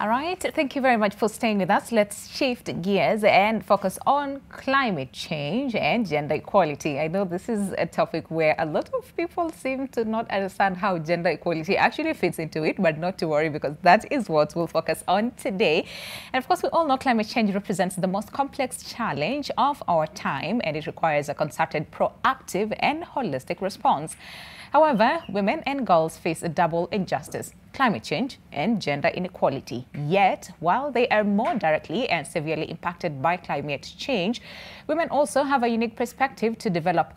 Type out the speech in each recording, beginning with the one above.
All right, thank you very much for staying with us. Let's shift gears and focus on climate change and gender equality. I know this is a topic where a lot of people seem to not understand how gender equality actually fits into it, but not to worry because that is what we'll focus on today. And of course, we all know climate change represents the most complex challenge of our time, and it requires a concerted, proactive and holistic response. However, women and girls face a double injustice: climate change and gender inequality. Yet, while they are more directly and severely impacted by climate change, women also have a unique perspective to develop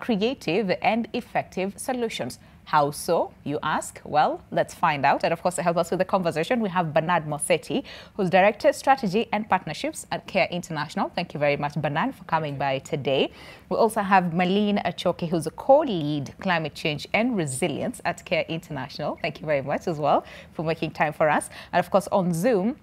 creative and effective solutions. How so, you ask? Well, let's find out. And of course, to help us with the conversation, we have Bernard Mossetti, who's Director of Strategy and Partnerships at CARE International. Thank you very much, Bernard, for coming by today. We also have Maline Achoki, who's a co-lead Climate Change and Resilience at CARE International. Thank you very much as well for making time for us. And of course, on Zoom,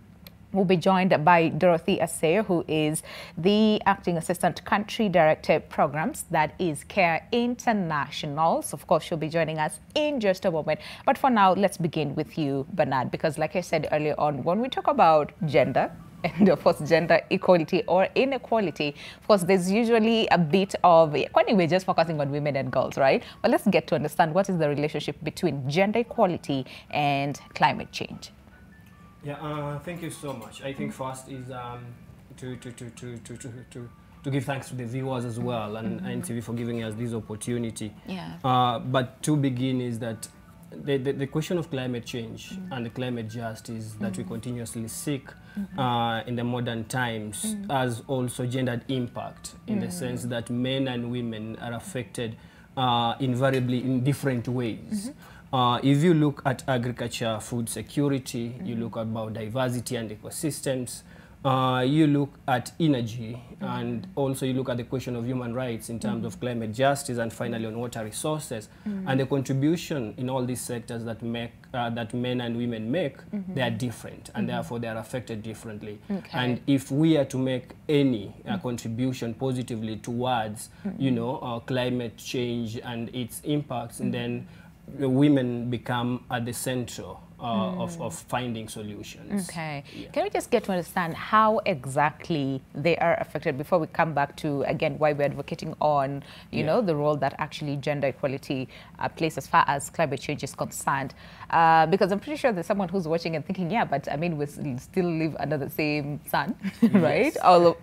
we'll be joined by Dorothy Asayo, who is the Acting Assistant Country Director Programs, that is CARE International. So, of course, she'll be joining us in just a moment. But for now, let's begin with you, Bernard, because like I said earlier on, when we talk about gender, and of course, gender equality or inequality, of course, there's usually a bit of, we're just focusing on women and girls, right? But let's get to understand what is the relationship between gender equality and climate change. Yeah, thank you so much. I think first is to give thanks to the viewers as well and NTV for giving us this opportunity. Yeah. But to begin is that the question of climate change and the climate justice that we continuously seek in the modern times has also gendered impact in the sense that men and women are affected invariably in different ways. If you look at agriculture, food security, you look at biodiversity and ecosystems, you look at energy, and also you look at the question of human rights in terms of climate justice, and finally on water resources, and the contribution in all these sectors that make that men and women make, they are different, and therefore they are affected differently. Okay. And if we are to make any contribution positively towards, you know, climate change and its impacts, and then the women become at the center of finding solutions. Okay. Yeah. Can we just get to understand how exactly they are affected before we come back to, again, why we're advocating on, you know, the role that actually gender equality plays as far as climate change is concerned? Because I'm pretty sure there's someone who's watching and thinking, yeah, but I mean, we still live under the same sun, right? All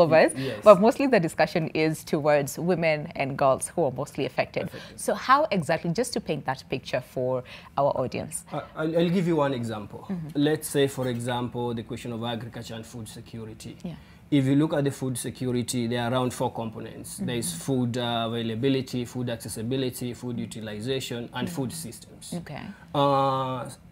of us. Yes. But mostly the discussion is towards women and girls who are mostly affected. So how exactly, just to paint that picture for our audience? I'll give you one example. Let's say, for example, the question of agriculture and food security. Yeah. If you look at the food security, there are around 4 components. There's food availability, food accessibility, food utilization, and food systems. Okay.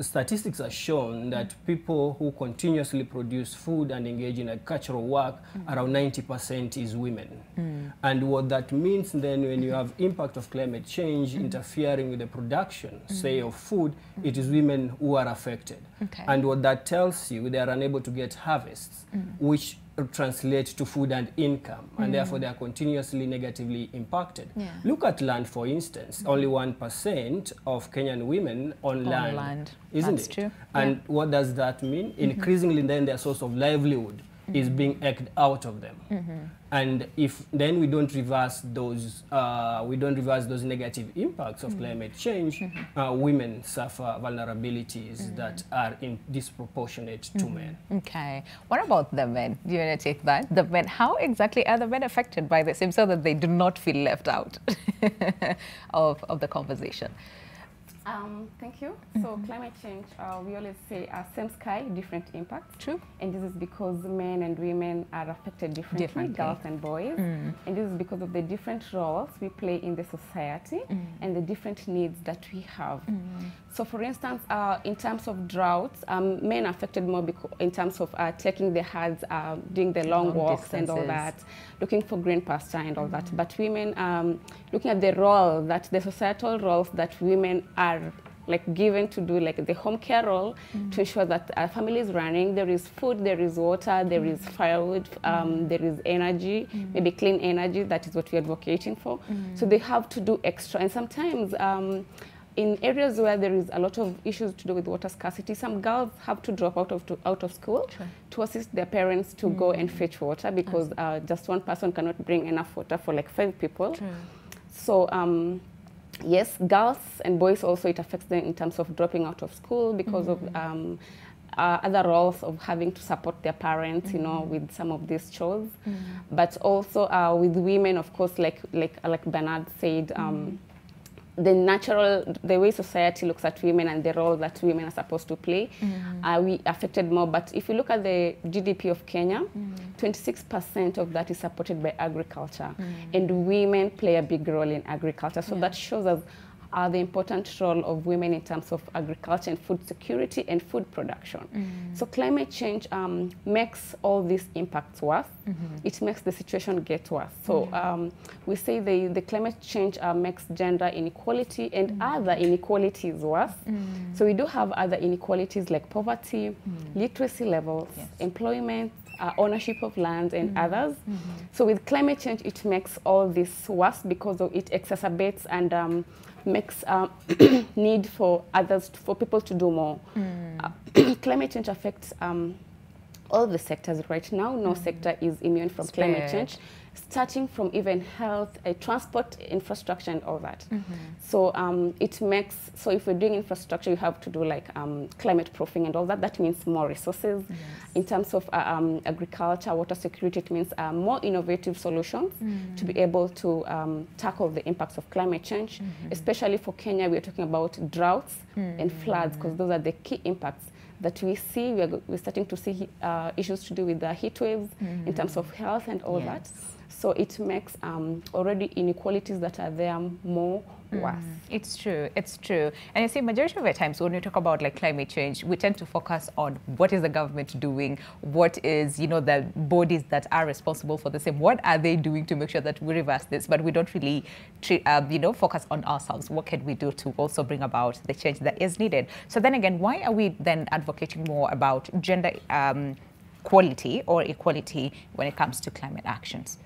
Statistics are shown that people who continuously produce food and engage in agricultural work, around 90% is women. And what that means then when you have impact of climate change interfering with the production, say, of food, it is women who are affected. Okay. And what that tells you, they are unable to get harvests, which translate to food and income, and therefore they are continuously negatively impacted. Yeah. Look at land, for instance. Only 1% of Kenyan women on land. Isn't it true? And what does that mean? Increasingly, then their source of livelihood is being eked out of them. And if then we don't reverse those, negative impacts of climate change, women suffer vulnerabilities that are disproportionate to men. Okay. What about the men? Do you want to take that? The men. How exactly are the men affected by the same so that they do not feel left out of the conversation? Thank you. Mm-hmm. So climate change, we always say same sky, different impact. True. And this is because men and women are affected differently. Girls and boys. Mm. And this is because of the different roles we play in the society and the different needs that we have. Mm. So for instance, in terms of droughts, men are affected more in terms of taking the herds, doing the long walks distances. And all that, looking for green pasture and all that. But women, looking at the role, the societal roles that women are given to do, the home care role, to ensure that our family is running, there is food, there is water, there is firewood, there is energy, maybe clean energy, that is what we are advocating for. So they have to do extra. And sometimes in areas where there is a lot of issues to do with water scarcity, some girls have to drop out of school to assist their parents to go and fetch water, because just one person cannot bring enough water for 5 people. True. So yes, girls and boys also, it affects them in terms of dropping out of school because of other roles of having to support their parents, you know, with some of these chores. But also with women, of course, like Bernard said, the way society looks at women and the role that women are supposed to play, we affected more. But if you look at the GDP of Kenya, 26% of that is supported by agriculture, and women play a big role in agriculture. So that shows us the important role of women in terms of agriculture and food security and food production. So climate change makes all these impacts worse. It makes the situation get worse. So we say the climate change makes gender inequality and other inequalities worse. So we do have other inequalities like poverty, literacy levels, employment, ownership of land, and others. So with climate change, it makes all this worse because of it exacerbates and makes need for for people to do more. Climate change affects all the sectors right now. No sector is immune from climate change, starting from even health, transport, infrastructure, and all that. So it makes, so if we're doing infrastructure, you have to do climate proofing and all that. That means more resources. In terms of agriculture, water security, it means more innovative solutions to be able to tackle the impacts of climate change. Especially for Kenya, we're talking about droughts and floods, because those are the key impacts that we see. We're starting to see issues to do with the heat waves in terms of health and all that. So it makes already inequalities that are there more worse. It's true, it's true. And you see, majority of the times when we talk about climate change, we tend to focus on what is the government doing, what is, you know, the bodies that are responsible for the same, what are they doing to make sure that we reverse this, but we don't really, you know, focus on ourselves. What can we do to also bring about the change that is needed? So then again, why are we then advocating more about gender equality or equality when it comes to climate actions?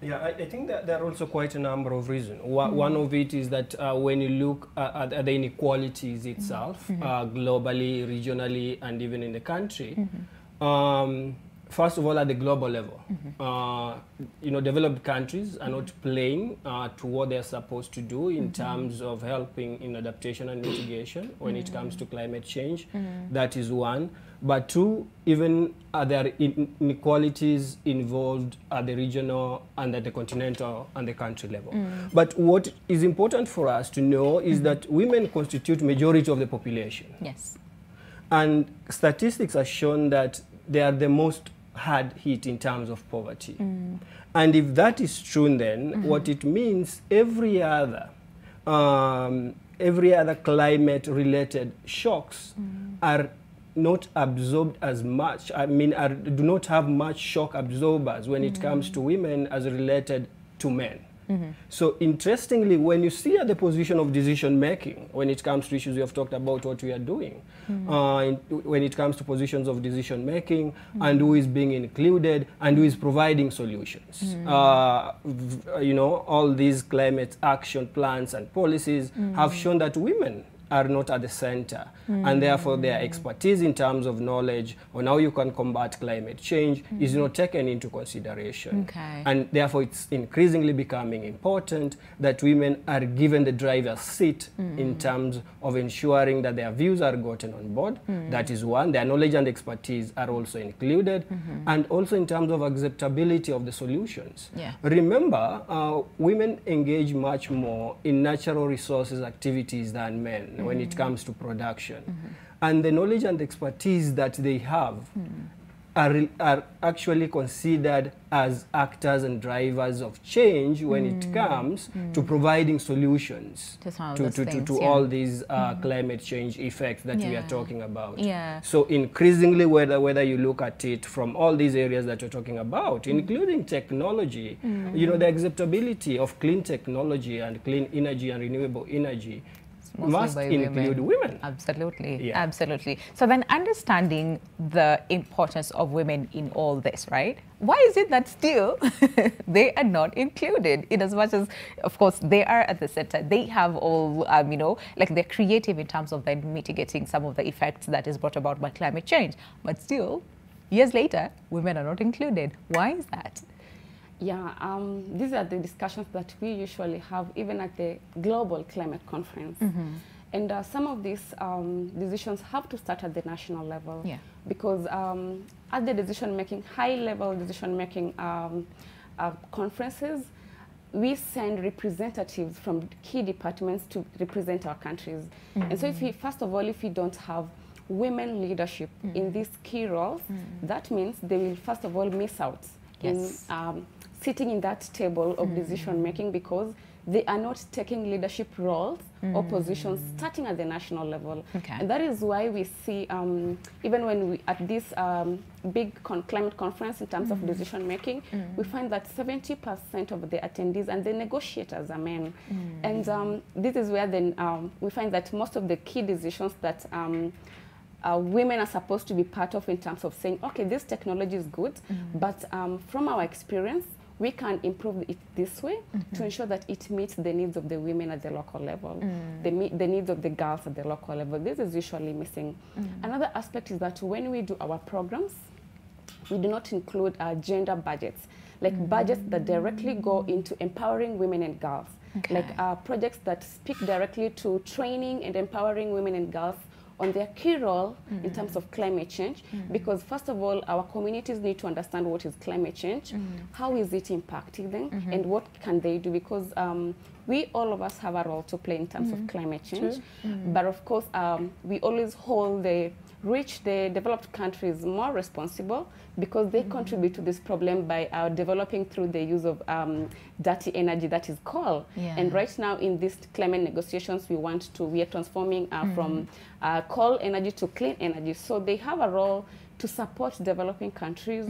Yeah, I think that there are also quite a number of reasons. One of it is that when you look at the inequalities itself, globally, regionally, and even in the country, first of all, at the global level, you know, developed countries are not playing to what they're supposed to do in terms of helping in adaptation and mitigation when it comes to climate change. That is one. But two, even are there inequalities involved at the regional and at the continental and the country level. But what is important for us to know is that women constitute majority of the population. Yes. And statistics have shown that they are the most hard hit in terms of poverty. And if that is true, then what it means, every other climate-related shocks are not absorbed as much, I mean, do not have much shock absorbers when it comes to women as related to men. So interestingly, when you see at the position of decision making, when it comes to issues, we have talked about what we are doing, when it comes to positions of decision making and who is being included and who is providing solutions, you know, all these climate action plans and policies have shown that women are not at the center, and therefore their expertise in terms of knowledge on how you can combat climate change is not taken into consideration. Okay. And therefore it's increasingly becoming important that women are given the driver's seat in terms of ensuring that their views are gotten on board. That is one. Their knowledge and expertise are also included, and also in terms of acceptability of the solutions. Yeah. Remember, women engage much more in natural resources activities than men when it comes to production. And the knowledge and expertise that they have are actually considered as actors and drivers of change when it comes to providing solutions to all these climate change effects that we are talking about. Yeah. So increasingly, whether you look at it from all these areas that you're talking about, including technology, you know, the acceptability of clean technology and clean energy and renewable energy must include women. Absolutely, yeah. Absolutely. So then understanding the importance of women in all this, right? Why is it that still they are not included, in as much as, of course, they are at the center, they have all, you know, like they're creative in terms of then mitigating some of the effects that is brought about by climate change. But still, years later, women are not included. Why is that? Yeah, these are the discussions that we usually have, even at the global climate conference. And some of these decisions have to start at the national level. Yeah. Because at the decision-making, high-level decision-making conferences, we send representatives from key departments to represent our countries. And so if we, first of all, if we don't have women leadership in these key roles, that means they will, first of all, miss out in sitting in that table of decision-making, because they are not taking leadership roles or positions starting at the national level. Okay. And that is why we see, even when we, at this big climate conference in terms of decision-making, we find that 70% of the attendees and the negotiators are men. And this is where then we find that most of the key decisions that women are supposed to be part of, in terms of saying, okay, this technology is good, but from our experience, we can improve it this way to ensure that it meets the needs of the women at the local level, the needs of the girls at the local level. This is usually missing. Another aspect is that when we do our programs, we do not include gender budgets, like budgets that directly go into empowering women and girls, like projects that speak directly to training and empowering women and girls on their key role in terms of climate change, because first of all, our communities need to understand what is climate change, how is it impacting them, and what can they do, because we, all of us, have a role to play in terms of climate change. But of course, we always hold the rich, the developed countries more responsible, because they contribute to this problem by developing through the use of dirty energy, that is coal. Yeah. And right now in these climate negotiations, we are transforming from coal energy to clean energy. So they have a role to support developing countries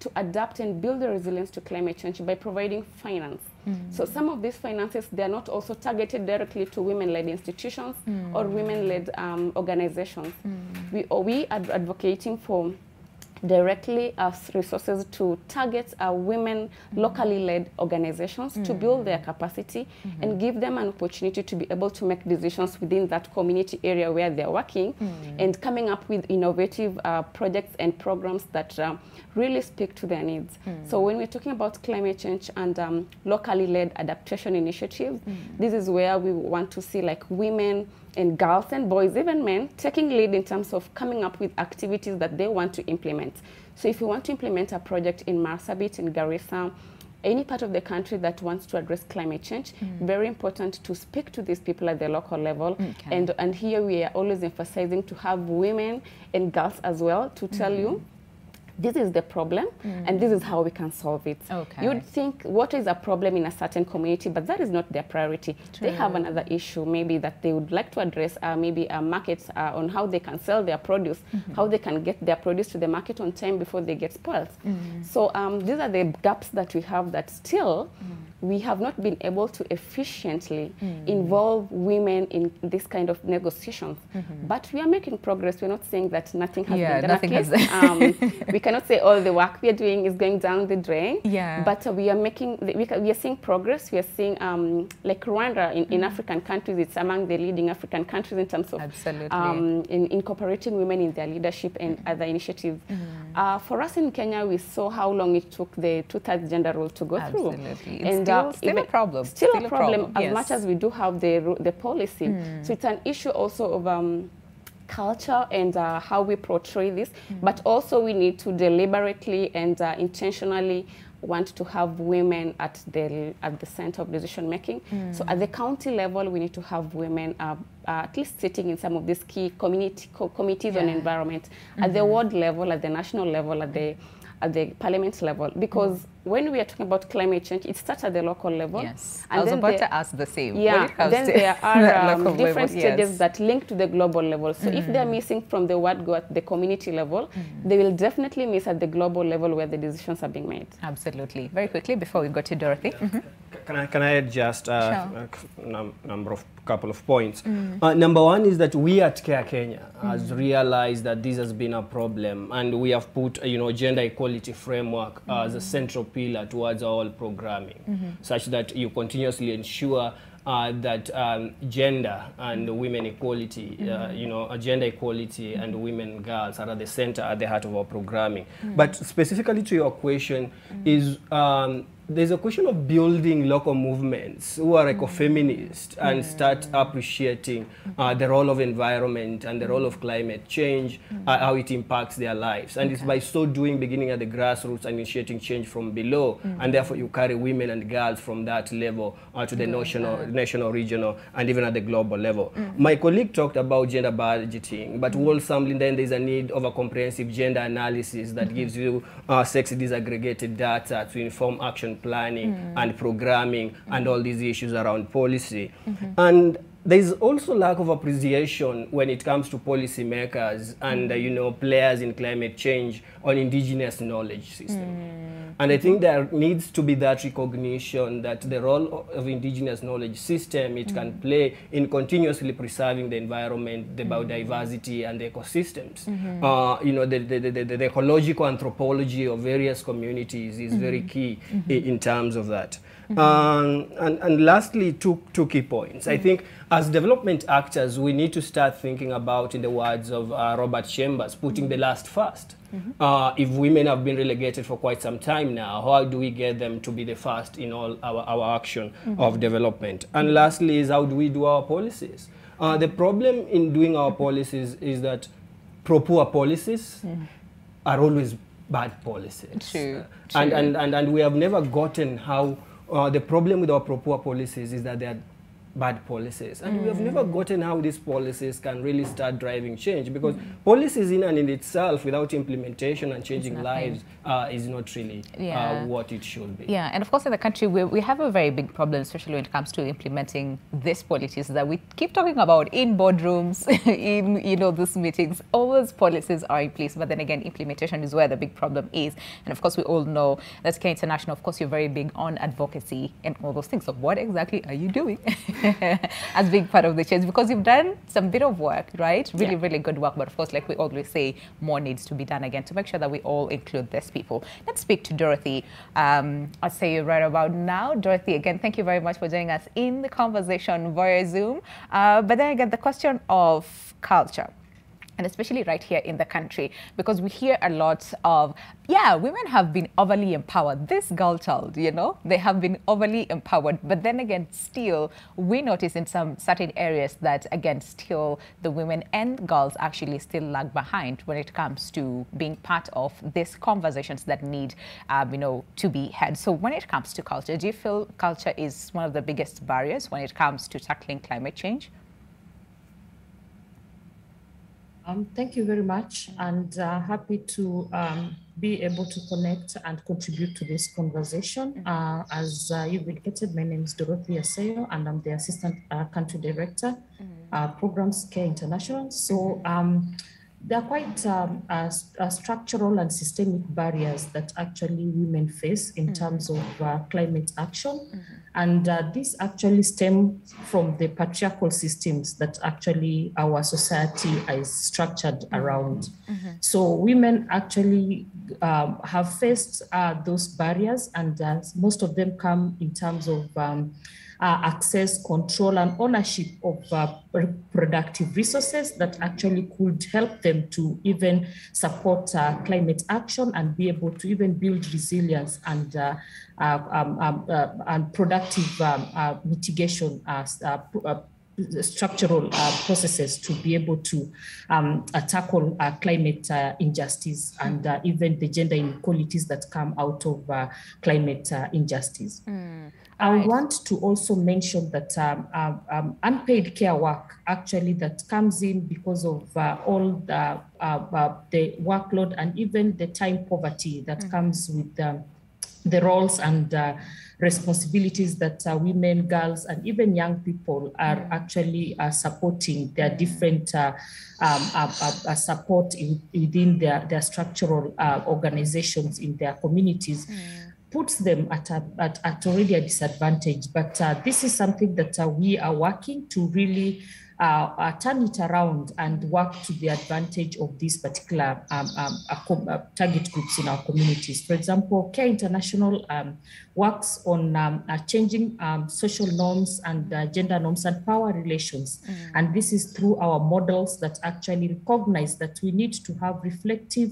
to adapt and build the resilience to climate change by providing finance. So some of these finances, they are not also targeted directly to women-led institutions or women-led organizations. We are advocating for directly as resources to target women locally led organizations to build their capacity and give them an opportunity to be able to make decisions within that community area where they're working, and coming up with innovative projects and programs that really speak to their needs. So when we're talking about climate change and locally led adaptation initiatives, this is where we want to see, like, women and girls and boys, even men, taking lead in terms of coming up with activities that they want to implement. So if you want to implement a project in Marsabit, in Garissa, any part of the country that wants to address climate change, very important to speak to these people at the local level. Okay. And here we are always emphasizing to have women and girls as well to tell you, this is the problem, and this is how we can solve it. Okay. You'd think water is a problem in a certain community, but that is not their priority. True. They have another issue maybe that they would like to address, maybe a market on how they can sell their produce, how they can get their produce to the market on time before they get spoiled. So these are the gaps that we have, that still we have not been able to efficiently involve women in this kind of negotiations. But we are making progress. We're not saying that nothing has been done. We cannot say all the work we are doing is going down the drain. Yeah. But we are making, we are seeing progress. We are seeing, like Rwanda in African countries, it's among the leading African countries in terms of incorporating women in their leadership and other initiatives. For us in Kenya, we saw how long it took the two-thirds gender rule to go through. It's and still a problem. Still a problem, as much as we do have the policy. So it's an issue also of culture and how we portray this, but also we need to deliberately and intentionally want to have women at the center of decision making. So at the county level, we need to have women at least sitting in some of these key community committees on environment. At the ward level, at the national level, at the parliament level, because when we are talking about climate change, it starts at the local level. And I was about to ask the same. Then there are different stages that link to the global level. So if they are missing from the word go at the community level, they will definitely miss at the global level where the decisions are being made. Absolutely. Very quickly, before we go to Dorothy. Can I add just a couple of points? Number one is that we at CARE Kenya has realized that this has been a problem, and we have put gender equality framework as a central pillar towards all programming, such that you continuously ensure that gender and women equality, gender equality and women, girls are at the center, at the heart of our programming. But specifically to your question is, there's a question of building local movements who are ecofeminist and start appreciating the role of environment and the role of climate change, how it impacts their lives. And it's by so doing, beginning at the grassroots and initiating change from below, and therefore you carry women and girls from that level to the national, regional, and even at the global level. My colleague talked about gender budgeting, but wholesomely then there's a need of a comprehensive gender analysis that gives you sex disaggregated data to inform action planning and programming and all these issues around policy. And there's also lack of appreciation when it comes to policymakers and players in climate change on indigenous knowledge system. And I think there needs to be that recognition that the role of indigenous knowledge system, it can play in continuously preserving the environment, the biodiversity and the ecosystems. The ecological anthropology of various communities is very key in terms of that. And lastly, two key points. I think as development actors, we need to start thinking about, in the words of Robert Chambers, putting the last first. If women have been relegated for quite some time now, how do we get them to be the first in all our action of development? And lastly is, how do we do our policies? The problem in doing our policies is that pro-poor policies are always bad policies. True. And we have never gotten how the problem with our pro-poor policies is that they are bad policies, and we have never gotten how these policies can really start driving change, because policies in and in itself without implementation and changing lives is not really what it should be. And of course in the country we have a very big problem, especially when it comes to implementing these policies that we keep talking about in boardrooms, in these meetings. All those policies are in place, but then again implementation is where the big problem is. And of course we all know that CARE International, of course you're very big on advocacy and all those things. So what exactly are you doing as being part of the change? Because you've done some bit of work, right? Really good work. But of course, like we always say, more needs to be done again to make sure that we all include these people. Let's speak to Dorothy. I'll say you right about now. Dorothy, again, thank you very much for joining us in the conversation via Zoom. But then again, the question of culture, and especially right here in the country, because we hear a lot of, women have been overly empowered. This girl child, they have been overly empowered. But then again, still, we notice in some certain areas that, again, still the women and girls actually still lag behind when it comes to being part of these conversations that need, to be had. So when it comes to culture, do you feel culture is one of the biggest barriers when it comes to tackling climate change? Thank you very much, and happy to be able to connect and contribute to this conversation. As you've indicated, my name is Dorothy Asayo, and I'm the Assistant Country Director, Programs CARE International. So There are quite structural and systemic barriers that actually women face in terms of climate action. And these actually stem from the patriarchal systems that actually our society is structured around. So women actually have faced those barriers, and most of them come in terms of access, control, and ownership of productive resources that actually could help them to even support climate action and be able to even build resilience and productive mitigation structural processes to be able to tackle climate injustice and even the gender inequalities that come out of climate injustice. I want to also mention that unpaid care work actually that comes in because of all the workload and even the time poverty that comes with the roles and responsibilities that women, girls, and even young people are actually supporting their different support within their structural organizations in their communities. Puts them at already a disadvantage, but this is something that we are working to really turn it around and work to the advantage of these particular target groups in our communities. For example, CARE International works on changing social norms and gender norms and power relations. And this is through our models that actually recognize that we need to have reflective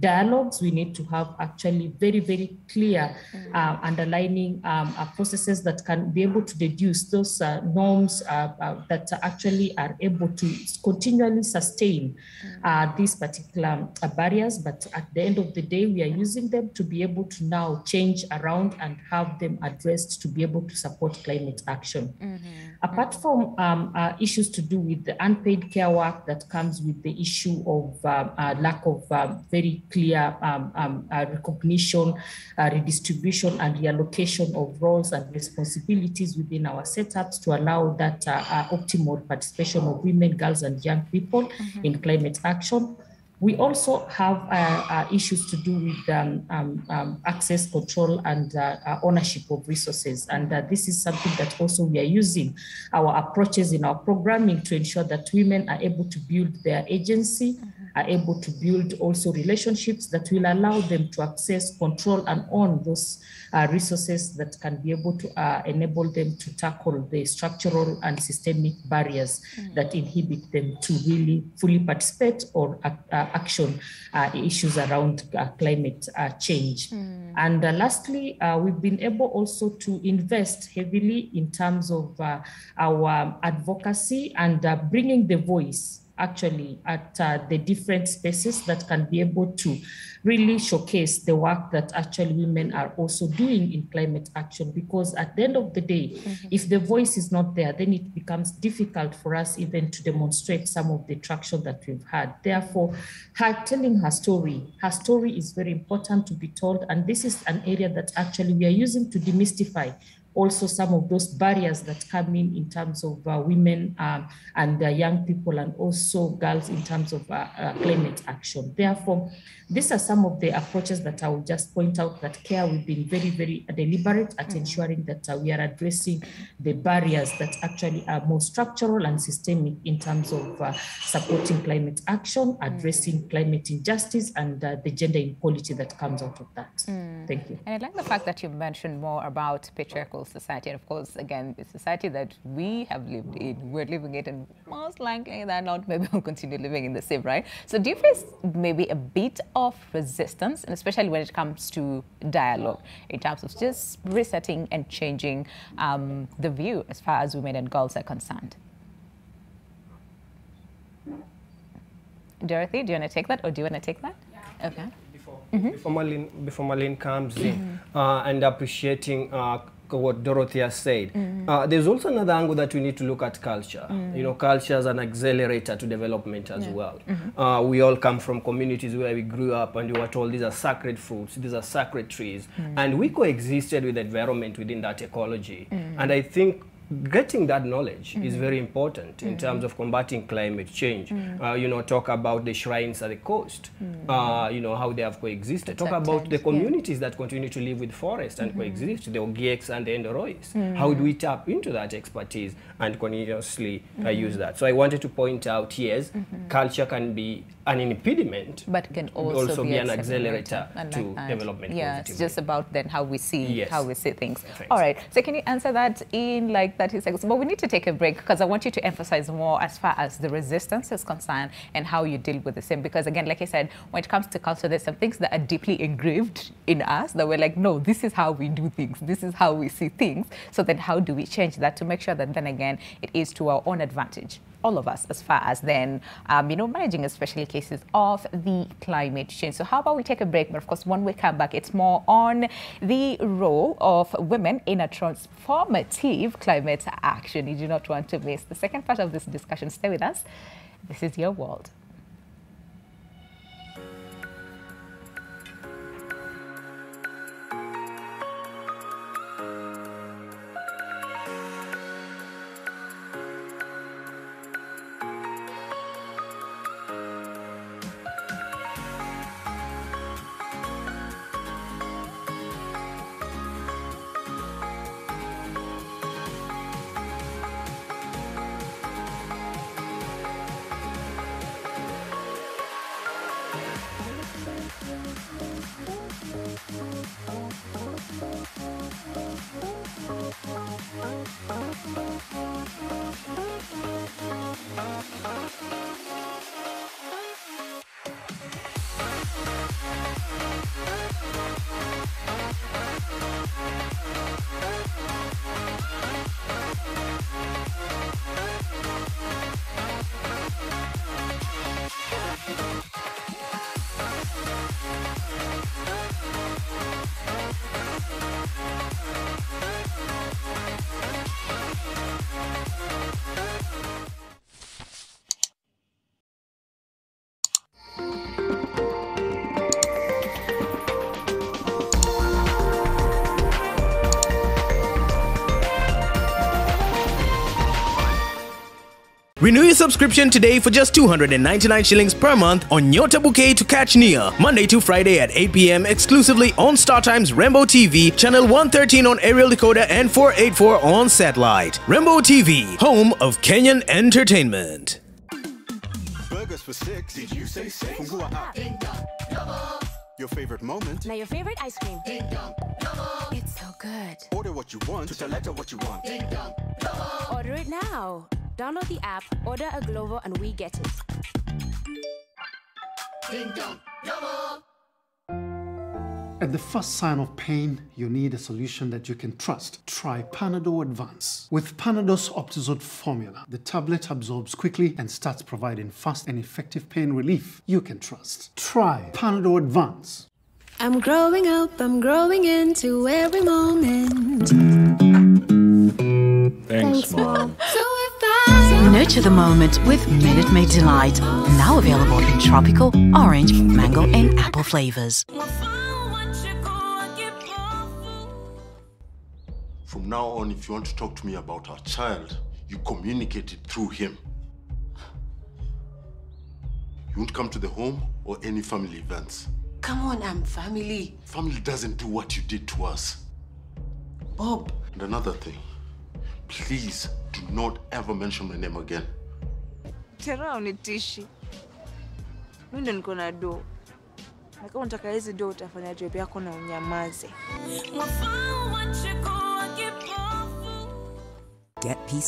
dialogues. We need to have actually very, very clear underlining processes that can be able to deduce those norms that are actually are able to continually sustain these particular barriers, but at the end of the day, we are using them to be able to now change around and have them addressed to be able to support climate action. Apart from issues to do with the unpaid care work that comes with the issue of lack of very clear recognition, redistribution, and reallocation of roles and responsibilities within our setups to allow that optimal participation of women, girls, and young people in climate action. We also have issues to do with access, control, and ownership of resources. And this is something that also we are using our approaches in our programming to ensure that women are able to build their agency, are able to build also relationships that will allow them to access, control, and own those resources that can be able to enable them to tackle the structural and systemic barriers that inhibit them to really fully participate or action issues around climate change. And lastly, we've been able also to invest heavily in terms of our advocacy and bringing the voice actually at the different spaces that can be able to really showcase the work that actually women are also doing in climate action. Because at the end of the day, if the voice is not there, then it becomes difficult for us even to demonstrate some of the traction that we've had. Therefore, telling her story is very important to be told. And this is an area that actually we are using to demystify also some of those barriers that come in terms of women and young people, and also girls in terms of climate action. Therefore, these are some of the approaches that I will just point out that CARE, we've been very, very deliberate at ensuring that we are addressing the barriers that actually are more structural and systemic in terms of supporting climate action, addressing climate injustice, and the gender inequality that comes out of that. Thank you. And I like the fact that you mentioned more about patriarchal society, and of course, again, the society that we have lived in, we're living it, and most likely that not, maybe we'll continue living in the same, right? So do you face maybe a bit of resistance, and especially when it comes to dialogue, in terms of just resetting and changing the view as far as women and girls are concerned? Dorothy, do you want to take that, or do you want to take that? Yeah. Okay. Before Maline comes in, and appreciating what Dorothea has said. There's also another angle that we need to look at culture. You know, culture is an accelerator to development as well. We all come from communities where we grew up and we were told these are sacred fruits, these are sacred trees. And we coexisted with the environment within that ecology. And I think getting that knowledge is very important in terms of combating climate change. You know, talk about the shrines at the coast, you know, how they have coexisted. Talk about the communities that continue to live with forest and coexist, the Ogieks and the Endorois. How do we tap into that expertise and continuously use that? So I wanted to point out, yes, culture can be an impediment, but can also be an accelerator to development. Yeah, it's just about then how we see how we see things. All right. So can you answer that in like 30 seconds? But we need to take a break because I want you to emphasize more as far as the resistance is concerned and how you deal with the same. Because again, like I said, when it comes to culture, there's some things that are deeply engraved in us that we're like, no, this is how we do things. This is how we see things. So then how do we change that to make sure that then again, it is to our own advantage, all of us, as far as then, you know, managing especially cases of the climate change. So how about we take a break? But of course, when we come back, it's more on the role of women in a transformative climate action. You do not want to miss the second part of this discussion. Stay with us. This is Your World. Renew your subscription today for just 299 shillings per month on Yota Bouquet to catch Nia, Monday to Friday at 8 p.m. exclusively on Star Times Rainbow TV, channel 113 on aerial decoder and 484 on satellite. Rainbow TV, home of Kenyan entertainment. Burgers for six. Did you say six? Fungua app. Ding dong, double. Your favorite moment. Now your favorite ice cream. Ding dong, double. It's so good. Order what you want. To the letter what you want. Ding dong, double. Order it now. Download the app, order a Glovo, and we get it. Ding dong, Glovo! At the first sign of pain, you need a solution that you can trust. Try Panado Advance. With Panado's Optizod formula, the tablet absorbs quickly and starts providing fast and effective pain relief you can trust. Try Panado Advance. I'm growing up, I'm growing into every moment. Thanks, Mom. Nurture the moment with Minute Maid Delight, now available in tropical, orange, mango and apple flavors. From now on, if you want to talk to me about our child, you communicate it through him. You won't come to the home or any family events. Come on, I'm family. Family doesn't do what you did to us. Bob. And another thing. Please, do not ever mention my name again. Get peace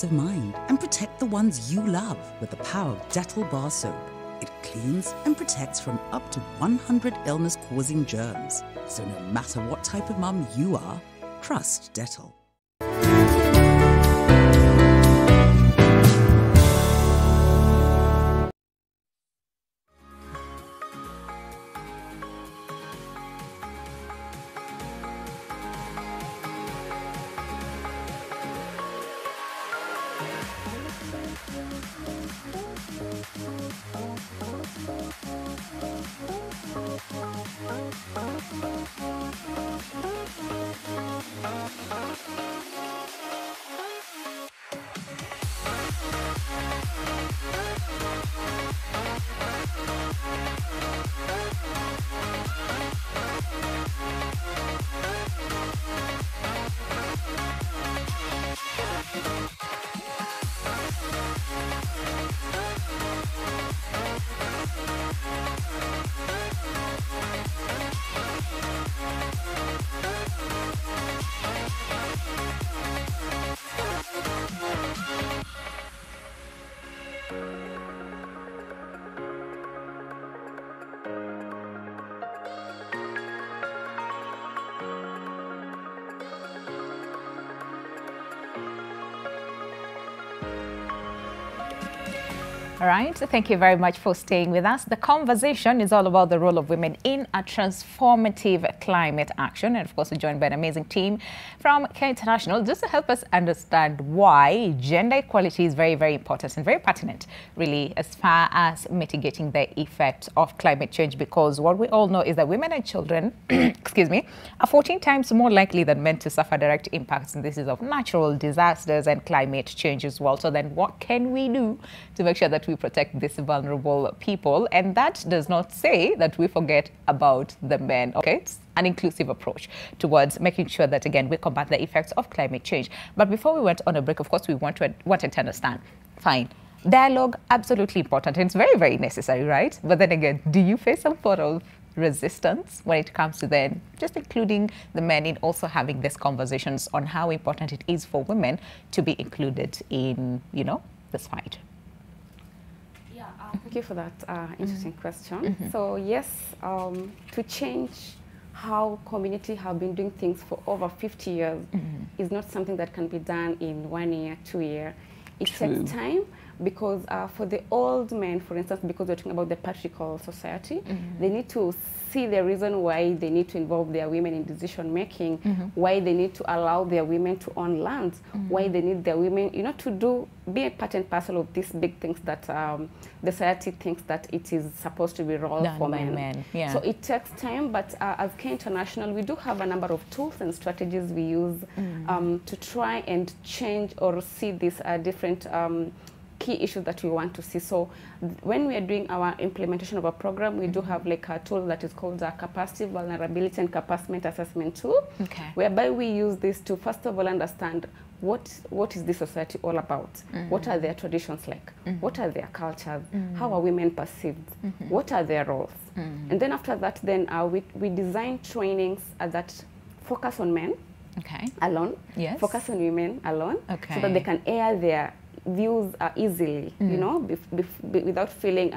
of mind and protect the ones you love with the power of Dettol Bar Soap. It cleans and protects from up to 100 illness-causing germs. So no matter what type of mum you are, trust Dettol. All right, thank you very much for staying with us. The conversation is all about the role of women in a transformative climate action. And of course, we're joined by an amazing team from CARE International just to help us understand why gender equality is very, very important and very pertinent, really, as far as mitigating the effects of climate change. Because what we all know is that women and children, excuse me, are 14 times more likely than men to suffer direct impacts. And this is of natural disasters and climate change as well. So then what can we do to make sure that we protect these vulnerable people? And that does not say that we forget about the men. Okay, it's an inclusive approach towards making sure that, again, we combat the effects of climate change. But before we went on a break, of course, we wanted to understand, fine, dialogue, absolutely important. It's very, very necessary, right? But then again, do you face some sort of resistance when it comes to then just including the men in also having these conversations on how important it is for women to be included in, you know, this fight? Thank you for that interesting question. So yes, to change how community have been doing things for over 50 years is not something that can be done in 1 year, 2 years. It takes time, because for the old men, for instance, because we're talking about the patriarchal society, they need to see the reason why they need to involve their women in decision making, why they need to allow their women to own land, why they need their women, you know, to be a part and parcel of these big things that the society thinks that it is supposed to be role for men. Yeah. So it takes time, but as CARE International, we do have a number of tools and strategies we use to try and change or see these different key issues that we want to see. So when we are doing our implementation of our program, we do have like a tool that is called the capacity, vulnerability and capacity assessment tool, whereby we use this to first of all understand what is this society all about, what are their traditions like, what are their cultures, how are women perceived, what are their roles, and then after that, then we design trainings that focus on men alone, focus on women alone, so that they can air their views are easily, you know, without feeling...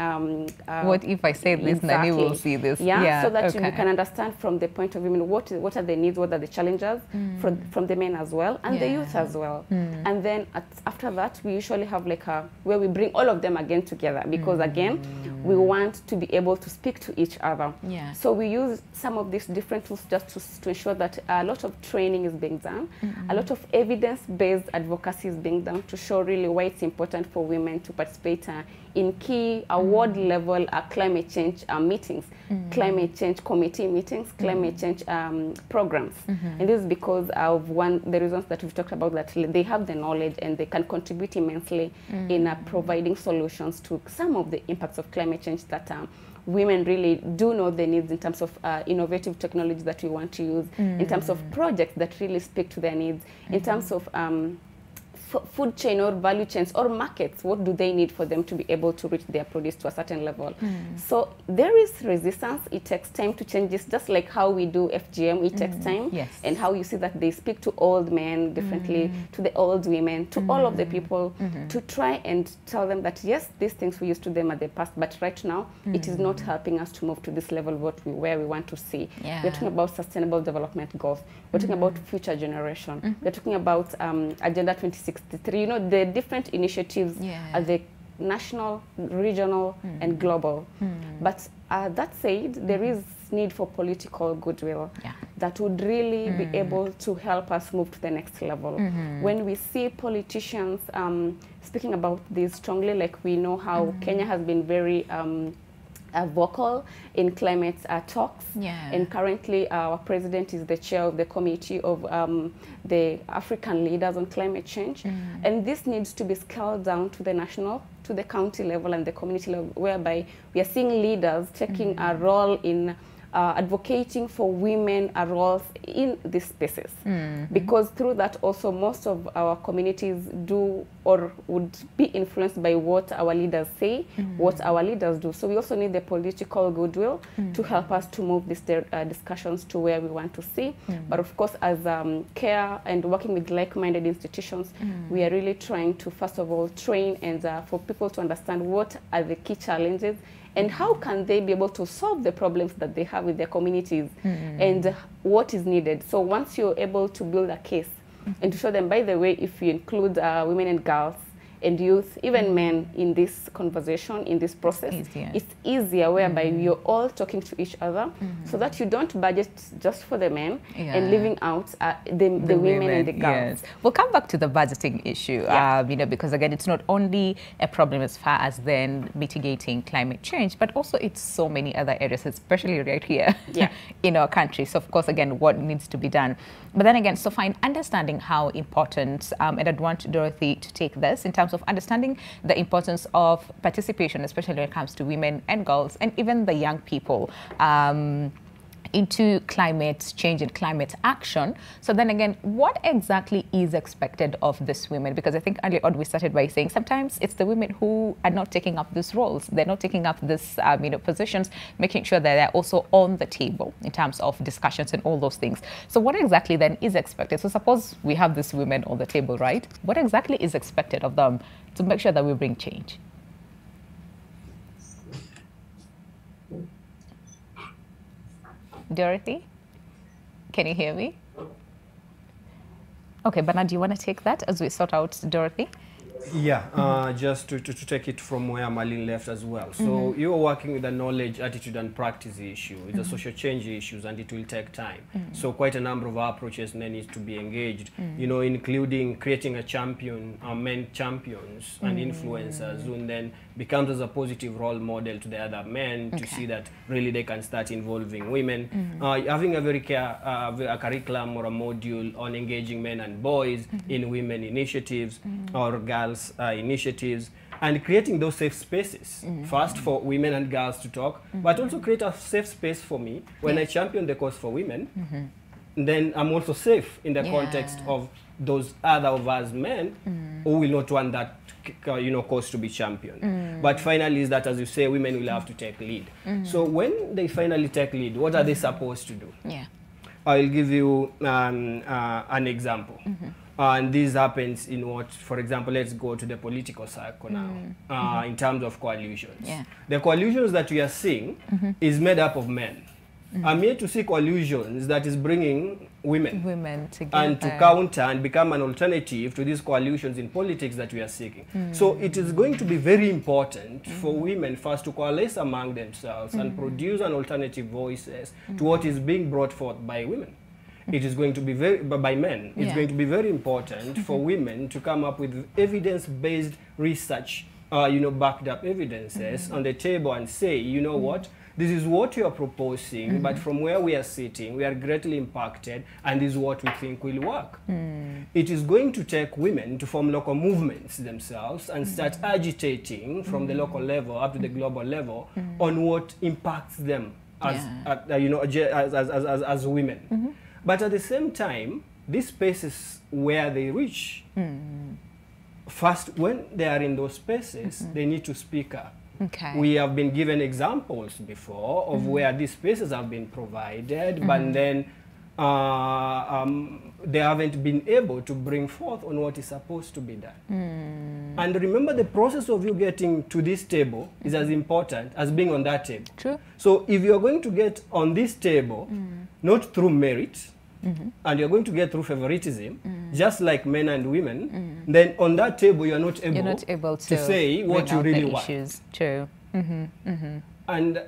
what if I say this, Nani will see this? Yeah, so that you can understand from the point of women what are the needs, what are the challenges, from the men as well, and the youth as well. And then after that, we usually have like a... where we bring all of them again together, because again, we want to be able to speak to each other. So we use some of these different tools just to ensure that a lot of training is being done, a lot of evidence-based advocacy is being done to show really why it's important for women to participate in key award-level climate change meetings, climate change committee meetings, climate change programs. And this is because of the reasons that we've talked about, that they have the knowledge and they can contribute immensely in providing solutions to some of the impacts of climate change that women really do know the needs in terms of innovative technology that we want to use, in terms of projects that really speak to their needs, in terms of food chain or value chains or markets, what do they need for them to be able to reach their produce to a certain level? So there is resistance. It takes time to change this, just like how we do FGM. It takes time, and how you see that they speak to old men differently, to the old women, to all of the people, to try and tell them that, yes, these things we used to them at the past, but right now it is not helping us to move to this level where we want to see. We're talking about sustainable development goals. We're talking about future generation. We're talking about Agenda 2063, you know, the different initiatives at the national, regional, and global. But that said, there is need for political goodwill that would really be able to help us move to the next level. When we see politicians speaking about this strongly, like we know how Kenya has been very vocal in climate talks. Yeah. And currently our president is the chair of the committee of the African leaders on climate change. Mm. And this needs to be scaled down to the national, to the county level and the community level, whereby we are seeing leaders taking a role in advocating for women roles in these spaces. Mm-hmm. Because through that also most of our communities do or would be influenced by what our leaders say, mm-hmm. what our leaders do. So we also need the political goodwill mm-hmm. to help us to move these discussions to where we want to see. Mm-hmm. But of course, as CARE and working with like-minded institutions, mm-hmm. we are really trying to, first of all, train and for people to understand what are the key challenges and how can they be able to solve the problems that they have with their communities mm-hmm. and what is needed. So once you're able to build a case mm-hmm. and to show them, by the way, if you include women and girls and youth, even mm-hmm. men in this conversation, in this process, it's easier whereby mm-hmm. you're all talking to each other mm-hmm. so that you don't budget just for the men yeah. and leaving out the women and the girls. Yes. We'll come back to the budgeting issue, yeah. You know, because again, it's not only a problem as far as then mitigating climate change, but also it's so many other areas, especially right here yeah. in our country. So of course, again, what needs to be done. But then again, so fine, understanding how important, and I'd want Dorothy to take this in terms of understanding the importance of participation, especially when it comes to women and girls and even the young people into climate change and climate action. So then again, what exactly is expected of these women? Because I think earlier on we started by saying sometimes it's the women who are not taking up these roles. They're not taking up these you know, positions, making sure that they're also on the table in terms of discussions and all those things. So what exactly then is expected? So suppose we have these women on the table, right? What exactly is expected of them to make sure that we bring change? Dorothy, can you hear me? Okay, Bernard, do you want to take that as we sort out Dorothy? Yeah, just to take it from where Maline left as well. So mm-hmm. you are working with a knowledge, attitude and practice issue. It's mm-hmm. a social change issues and it will take time. Mm-hmm. So quite a number of approaches that need to be engaged, mm-hmm. you know, including creating a champion, men champions and mm-hmm. influencers who then becomes as a positive role model to the other men okay. to see that really they can start involving women. Mm-hmm. Having a very a curriculum or a module on engaging men and boys mm-hmm. in women initiatives mm-hmm. or girls initiatives and creating those safe spaces mm-hmm. first for women and girls to talk mm-hmm. but also create a safe space for me when yes. I champion the cause for women mm-hmm. then I'm also safe in the yeah. context of those other of us men mm-hmm. who will not want that you know cause to be championed mm-hmm. but finally is that as you say women will have to take lead mm-hmm. so when they finally take lead what are mm-hmm. they supposed to do yeah I'll give you an example mm-hmm. And this happens in what, for example, let's go to the political circle now, mm-hmm. in terms of coalitions. Yeah. The coalitions that we are seeing mm-hmm. is made up of men. Mm-hmm. I'm here to see coalitions that is bringing women together and to counter and become an alternative to these coalitions in politics that we are seeking. Mm-hmm. So it is going to be very important mm-hmm. for women first to coalesce among themselves mm-hmm. and produce an alternative voices mm-hmm. to what is being brought forth by women. It is going to be by men. It's yeah. going to be very important for women to come up with evidence-based research, you know, backed up evidences mm-hmm. on the table and say, you know mm-hmm. what, this is what you are proposing, mm-hmm. but from where we are sitting, we are greatly impacted, and this is what we think will work. Mm. It is going to take women to form local movements themselves and start mm-hmm. agitating from mm-hmm. the local level up to the global level mm-hmm. on what impacts them as yeah. You know as women. Mm-hmm. But at the same time, these spaces where they reach, mm. first, when they are in those spaces, mm-hmm. they need to speak up. Okay. We have been given examples before of mm-hmm. where these spaces have been provided, mm-hmm. but then they haven't been able to bring forth on what is supposed to be done. Mm. And remember, the process of you getting to this table is as important as being on that table. True. So if you're going to get on this table, mm. not through merit, mm-hmm. and you're going to get through favoritism, mm. just like men and women, mm. then on that table you're not able to say what you really want. True. Mm-hmm. Mm-hmm. And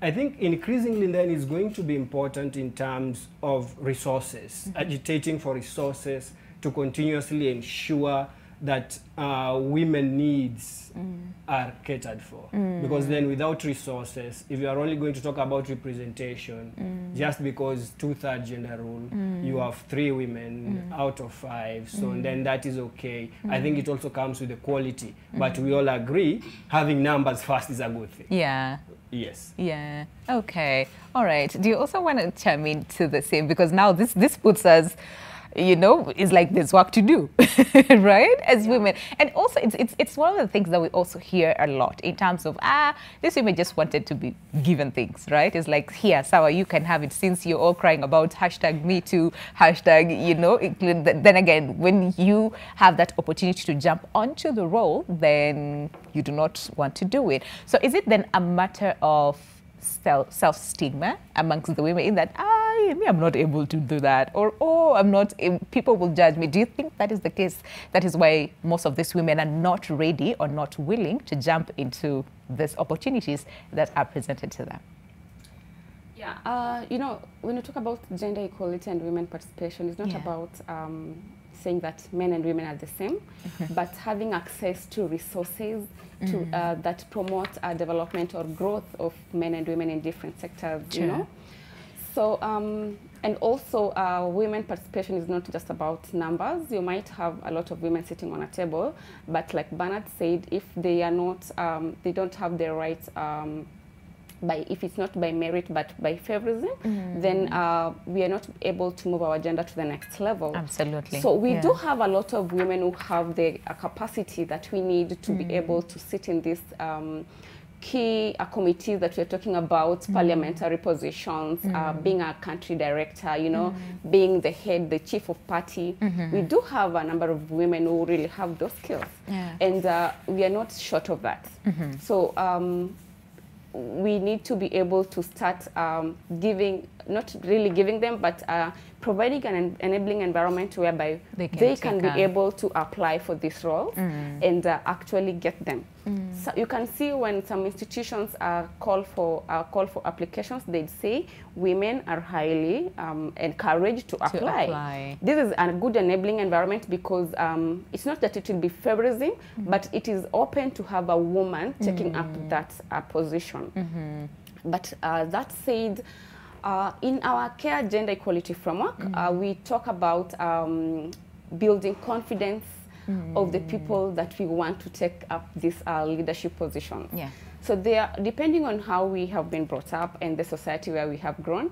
I think increasingly then is going to be important in terms of resources, mm-hmm. agitating for resources to continuously ensure that women needs are catered for. Because then without resources, if you are only going to talk about representation, just because 2/3 gender rule, you have 3 women out of 5, so then that is okay. I think it also comes with the quality, but we all agree having numbers first is a good thing. Yeah. Yes. Yeah. Okay. All right. Do you also want to chime into the same? Because now this puts us, you know, it's like there's work to do, right? As women. And also it's one of the things that we also hear a lot in terms of, this women just wanted to be given things, right? It's like, here, Sawa, you can have it, since you're all crying about #MeToo, #, you know, include that. Then again, when you have that opportunity to jump onto the role, then you do not want to do it. So is it then a matter of self-stigma amongst the women in that, I'm not able to do that, or I'm not, people will judge me? Do you think that is the case? That is why most of these women are not ready or not willing to jump into these opportunities that are presented to them? Yeah, you know, when you talk about gender equality and women participation, it's not about saying that men and women are the same, but having access to resources to, that promote development or growth of men and women in different sectors, you know. So, and also women participation is not just about numbers. You might have a lot of women sitting on a table, but like Bernard said, if they are not, they don't have their rights, if it's not by merit but by favorism, then we are not able to move our gender to the next level. Absolutely. So we do have a lot of women who have the capacity that we need to be able to sit in this key committees that we're talking about, parliamentary positions, being a country director, you know, being the head, the chief of party. We do have a number of women who really have those skills, and we are not short of that. So we need to be able to start giving, not really giving them, but providing an enabling environment whereby they can be able to apply for this role and actually get them. So you can see when some institutions are call for applications, they'd say women are highly encouraged to apply. This is a good enabling environment because it's not that it will be favorism, but it is open to have a woman taking up that position. But that said, in our CARE gender equality framework, we talk about building confidence of the people that we want to take up this leadership position. Yeah. So they are, depending on how we have been brought up and the society where we have grown,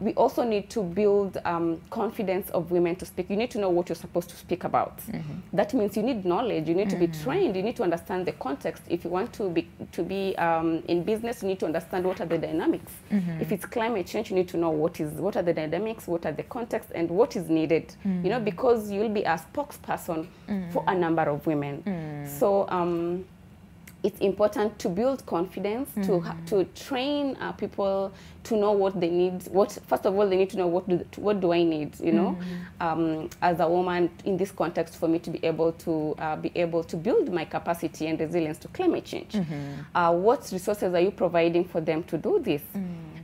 we also need to build confidence of women to speak. You need to know what you're supposed to speak about. That means you need knowledge, you need to be trained, you need to understand the context. If you want to be in business, you need to understand what are the dynamics. If it's climate change, you need to know what are the dynamics, what are the context, and what is needed. You know, because you'll be a spokesperson for a number of women. So it's important to build confidence, to train people to know what they need. First of all, they need to know what do I need, you know, as a woman in this context, for me to be able to build my capacity and resilience to climate change. What resources are you providing for them to do this?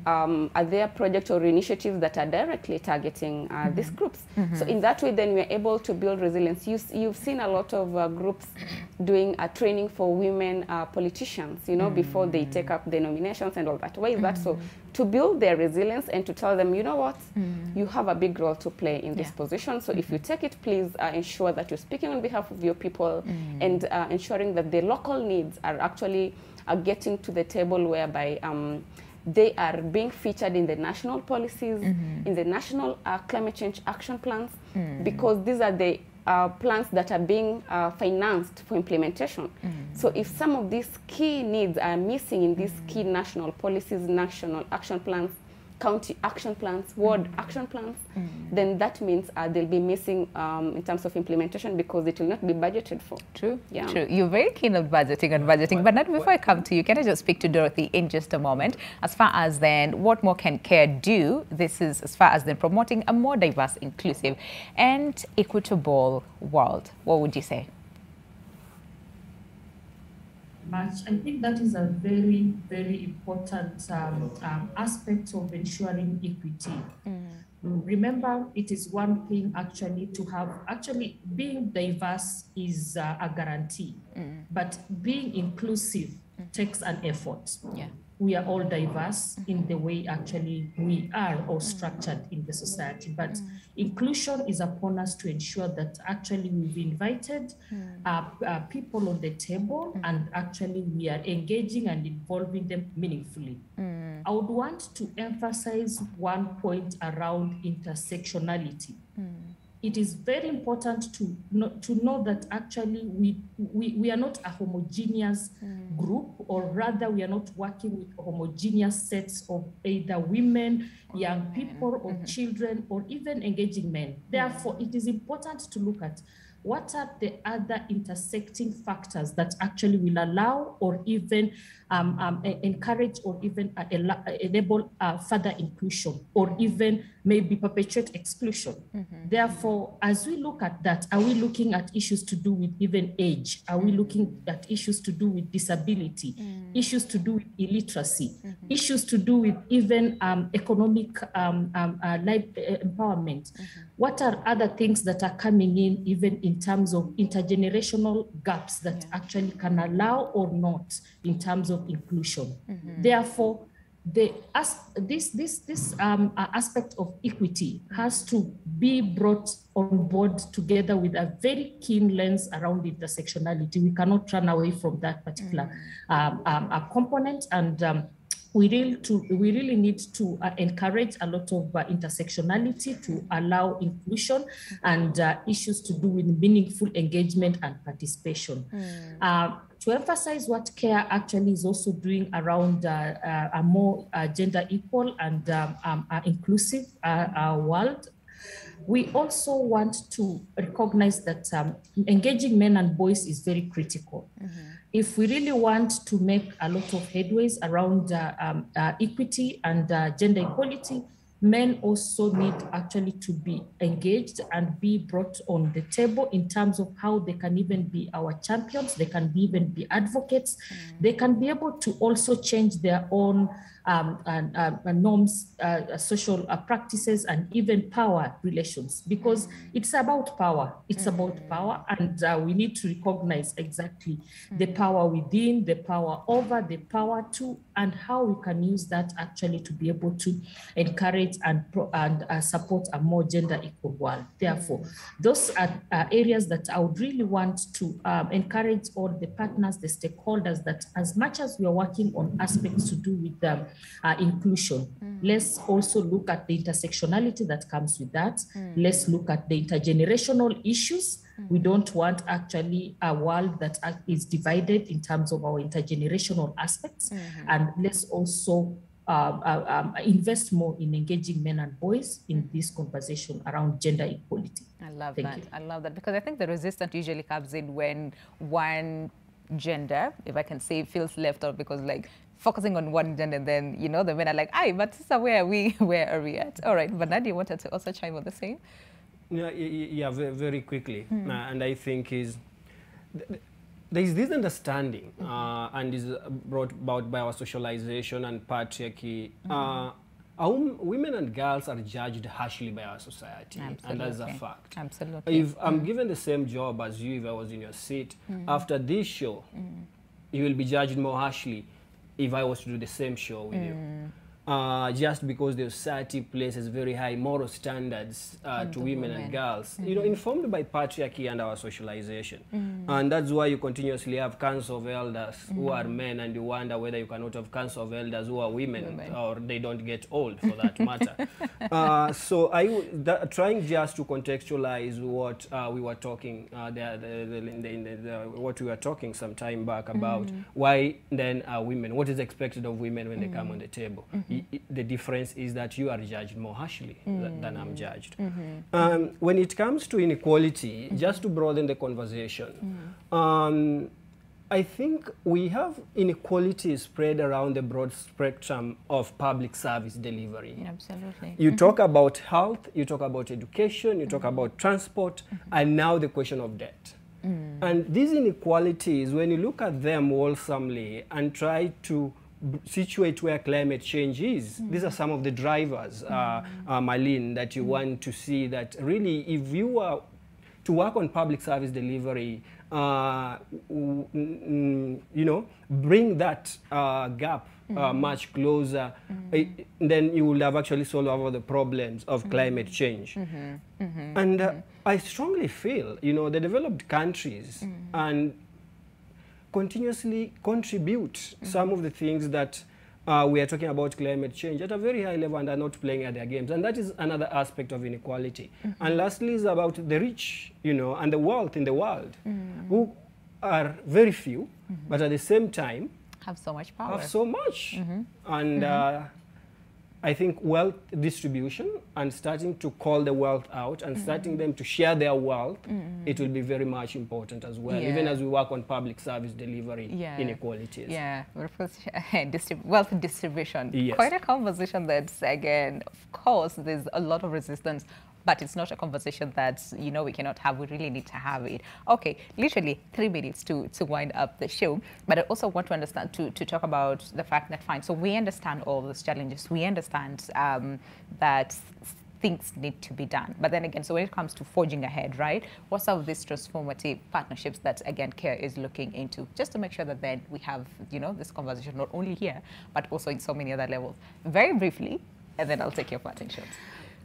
Are there projects or initiatives that are directly targeting these groups? So in that way, then we're able to build resilience. You've seen a lot of groups doing a training for women politicians, you know, before they take up the nominations and all that. Why is that so? To build their resilience and to tell them, you know what, you have a big role to play in this position. So if you take it, please ensure that you're speaking on behalf of your people and ensuring that the local needs are actually getting to the table, whereby they are being featured in the national policies, in the national climate change action plans, because these are the plans that are being financed for implementation. So if some of these key needs are missing in these key national policies, national action plans, county action plans, ward action plans, then that means they'll be missing in terms of implementation because it will not be budgeted for. True. Yeah. True. You're very keen on budgeting and budgeting. But not before I come to you, can I just speak to Dorothy in just a moment? As far as then, what more can CARE do? This is as far as then promoting a more diverse, inclusive and equitable world. What would you say? I think that is a very, very important aspect of ensuring equity. Remember, it is one thing actually to have, actually being diverse is a guarantee, but being inclusive takes an effort. Yeah. We are all diverse in the way actually we are all structured in the society, but inclusion is upon us to ensure that actually we've invited people on the table and actually we are engaging and involving them meaningfully. I would want to emphasize one point around intersectionality. It is very important to know that actually we are not a homogeneous group, or rather we are not working with homogeneous sets of either women, young people, or children, or even engaging men. Therefore, it is important to look at what are the other intersecting factors that actually will allow or even encourage or even enable further inclusion or even maybe perpetuate exclusion. Therefore, as we look at that, are we looking at issues to do with even age? Are we looking at issues to do with disability, issues to do with illiteracy, issues to do with even economic life empowerment? What are other things that are coming in even in terms of intergenerational gaps that actually can allow or not in terms of inclusion? Therefore, this aspect of equity has to be brought on board together with a very keen lens around intersectionality. We cannot run away from that particular component, and we really need to encourage a lot of intersectionality to allow inclusion and issues to do with meaningful engagement and participation. To emphasize what CARE actually is also doing around a more gender equal and inclusive world, we also want to recognize that engaging men and boys is very critical. If we really want to make a lot of headways around equity and gender equality, men also need actually to be engaged and be brought on the table in terms of how they can even be our champions, they can even be advocates, they can be able to also change their own norms, social practices, and even power relations, because it's about power. It's about power, and we need to recognize exactly the power within, the power over, the power to, and how we can use that actually to be able to encourage and support a more gender equal world. Therefore, those are areas that I would really want to encourage all the partners, the stakeholders, that as much as we are working on aspects to do with inclusion, let's also look at the intersectionality that comes with that. Let's look at the intergenerational issues. We don't want actually a world that is divided in terms of our intergenerational aspects. And let's also invest more in engaging men and boys in this conversation around gender equality. I love that. I love that, because I think the resistance usually comes in when one gender, if I can say, feels left out, because like focusing on one gender, and then, you know, the men are like, "Aye, but sister, where are we at?" All right, Bernard, you wanted to also chime on the same? Yeah, very quickly. And I think there is this understanding, and is brought about by our socialization and patriarchy. Our women and girls are judged harshly by our society, and that's a fact. Absolutely. If I'm given the same job as you, if I was in your seat, after this show, you will be judged more harshly if I was to do the same show with you. Just because the society places very high moral standards to women and girls, you know, informed by patriarchy and our socialization. And that's why you continuously have council of elders who are men, and you wonder whether you cannot have council of elders who are women, or they don't get old for that matter. So trying just to contextualize what we were talking what we were talking some time back about, why then are women, what is expected of women when they come on the table? The difference is that you are judged more harshly than I'm judged. When it comes to inequality, just to broaden the conversation, I think we have inequalities spread around the broad spectrum of public service delivery. Absolutely. You talk about health, you talk about education, you talk about transport, and now the question of debt. And these inequalities, when you look at them wholesomely and try to situate where climate change is. Mm. These are some of the drivers, Maline, that you want to see that really, if you are to work on public service delivery, you know, bring that gap much closer, then you will have actually solved all the problems of climate change. And I strongly feel, you know, the developed countries and continuously contribute some of the things that we are talking about climate change at a very high level and are not playing at their games. And that is another aspect of inequality. And lastly is about the rich, you know, and the wealth in the world, who are very few, but at the same time have so much power. Have so much. And I think wealth distribution and starting to call the wealth out and starting them to share their wealth, it will be very much important as well, even as we work on public service delivery inequalities. Yeah, wealth distribution. Yes. Quite a conversation that's, again, of course, there's a lot of resistance, but it's not a conversation that's, you know, we cannot have. We really need to have it. Okay, literally 3 minutes to wind up the show. But I also want to understand, to talk about the fact that, fine, so we understand all those challenges. We understand that things need to be done. But then again, so when it comes to forging ahead, right, what's some of these transformative partnerships that, again, CARE is looking into, just to make sure that then we have, you know, this conversation not only here, but also in so many other levels. Very briefly, and then I'll take your partnerships.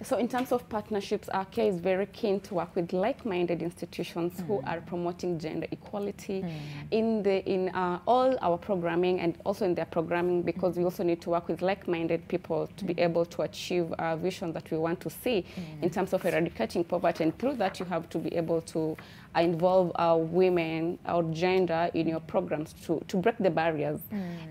So in terms of partnerships, our CARE is very keen to work with like-minded institutions who are promoting gender equality in all our programming, and also in their programming, because we also need to work with like-minded people to be able to achieve our vision that we want to see in terms of eradicating poverty. And through that, you have to be able to involve our women, our gender in your programs to break the barriers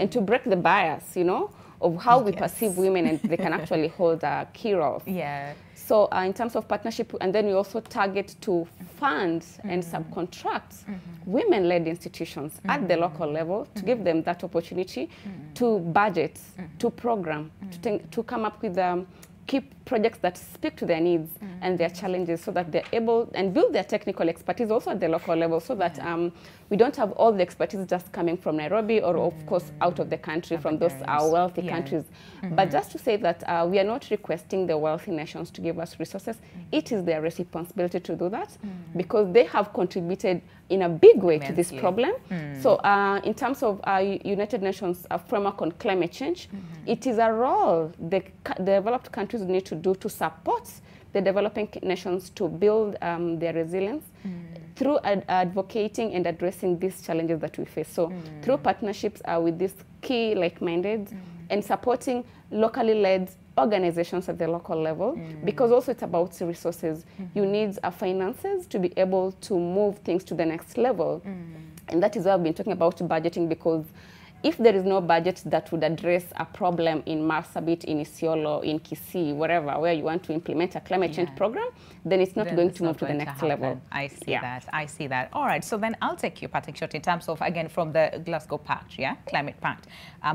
and to break the bias, you know, of how we perceive women, and they can actually hold a key role. Yeah. So in terms of partnership, and then we also target to fund and subcontract women-led institutions at the local level to give them that opportunity to budget, to program, to come up with key projects that speak to their needs and their challenges, so that they're able and build their technical expertise also at the local level, so that we don't have all the expertise just coming from Nairobi or of course out of the country, from those wealthy countries. But just to say that we are not requesting the wealthy nations to give us resources. It is their responsibility to do that because they have contributed in a big way to this problem. So in terms of United Nations framework on climate change, it is a role the developed countries need to do to support the developing nations to build their resilience through advocating and addressing these challenges that we face. So through partnerships with these key like-minded and supporting locally led organizations at the local level, because also it's about resources. You need finances to be able to move things to the next level. And that is why I've been talking about budgeting, because if there is no budget that would address a problem in Marsabit, in Isiolo, in Kisii, wherever, where you want to implement a climate change program, then it's not going to move to the next level. I see that. I see that. All right. So then I'll take your parting shot in terms of, again, from the Glasgow Pact, Climate Pact,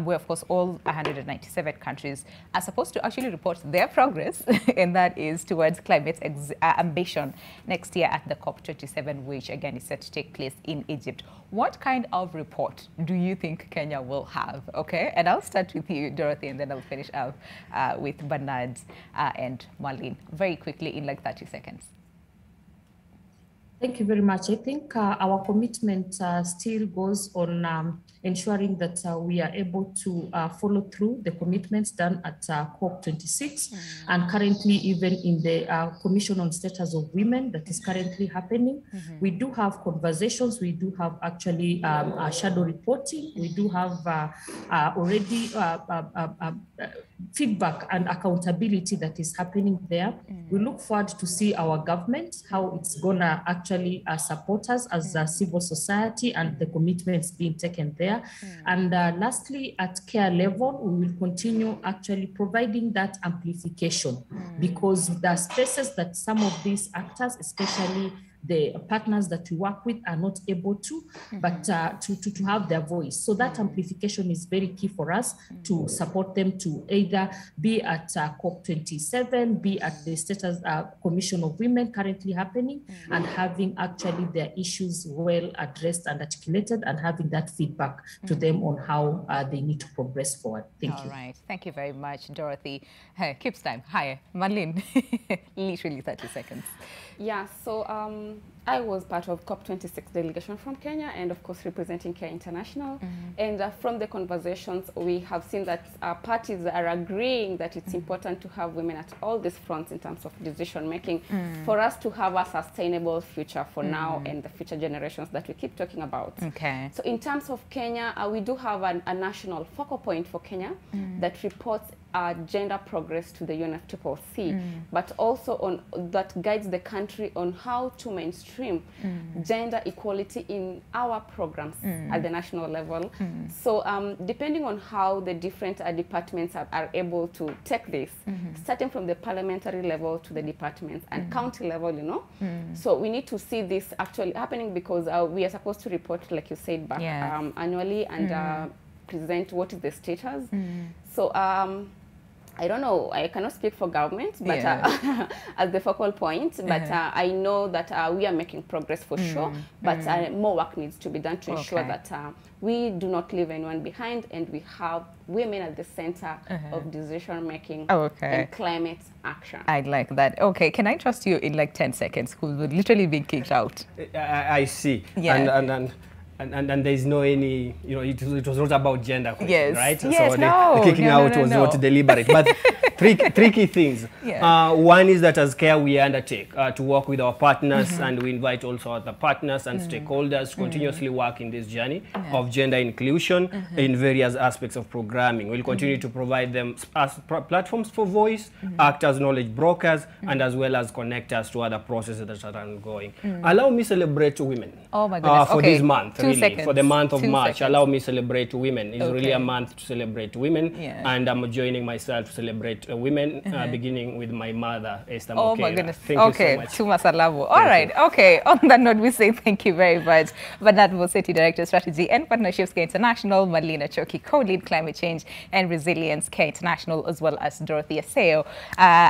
where, of course, all 197 countries are supposed to actually report their progress, and that is towards climate ambition next year at the COP27, which, again, is set to take place in Egypt. What kind of report do you think Kenya will have? Okay, and I'll start with you, Dorothy, and then I'll finish up with Bernard and Maline, very quickly in like 30 seconds. Thank you very much. I think our commitment still goes on ensuring that we are able to follow through the commitments done at COP26 and currently even in the Commission on Status of Women that is currently happening. We do have conversations, we do have actually shadow reporting, we do have already feedback and accountability that is happening there. We look forward to see our government, how it's gonna actually support us as a civil society and the commitments being taken there. And lastly, at CARE level, we will continue actually providing that amplification because the spaces that some of these actors, especially the partners that we work with are not able to, but to have their voice. So that amplification is very key for us to support them to either be at COP27, be at the Status Commission of Women currently happening, and having actually their issues well addressed and articulated, and having that feedback to them on how they need to progress forward. Thank you. All right. Thank you very much, Dorothy. Hey, keeps time. Hi, Maline. Literally 30 seconds. Yeah, so I was part of COP26 delegation from Kenya and, of course, representing CARE International. And from the conversations, we have seen that parties are agreeing that it's important to have women at all these fronts in terms of decision making for us to have a sustainable future for now and the future generations that we keep talking about. Okay. So in terms of Kenya, we do have a national focal point for Kenya that reports gender progress to the UNFCCC, but also on that guides the country on how to mainstream gender equality in our programs at the national level. So depending on how the different departments are able to take this, starting from the parliamentary level to the departments and county level, you know. So we need to see this actually happening, because we are supposed to report, like you said, back annually and present what is the status. So I don't know, I cannot speak for government, but as the focal point, but I know that we are making progress for sure, but more work needs to be done to ensure that we do not leave anyone behind and we have women at the center of decision making and climate action. I like that. Okay, can I trust you in like 10 seconds? Who would literally be kicked out? I see. Yeah. And there's no any, you know, it was not about gender question, right? Yes, so the kicking out was not deliberate. But three key things. One is that as CARE we undertake to work with our partners, and we invite also other partners and stakeholders to continuously work in this journey of gender inclusion in various aspects of programming. We'll continue to provide them as platforms for voice, act as knowledge brokers, and as well as connectors to other processes that are ongoing. Allow me to celebrate women for this month. Really, for the month of March, allow me to celebrate women. It's really a month to celebrate women, and I'm joining myself to celebrate women, beginning with my mother, Esther Mokeira. Oh my goodness! Thank you so much. All right. On that note, we say thank you very much. Bernard Mossetti, Director of Strategy and Partnerships, CARE International; Maline Achoki, Co-Lead Climate Change and Resilience, CARE International; as well as Dorothy Asayo,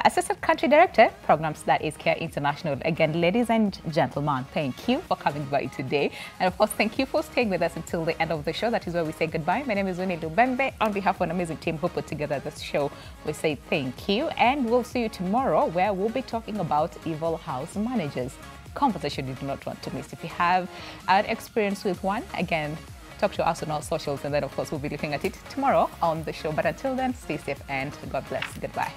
Assistant Country Director, Programs, that is CARE International. Again, ladies and gentlemen, thank you for coming by today, and of course, thank you for staying with us until the end of the show. That is where we say goodbye. My name is Winnie Lubembe. On behalf of an amazing team who put together this show, we say thank you, and we'll see you tomorrow, where we'll be talking about evil house managers. Conversation you do not want to miss. If you have an experience with one, again, talk to us on our socials, and then of course we'll be looking at it tomorrow on the show. But until then, stay safe and God bless. Goodbye.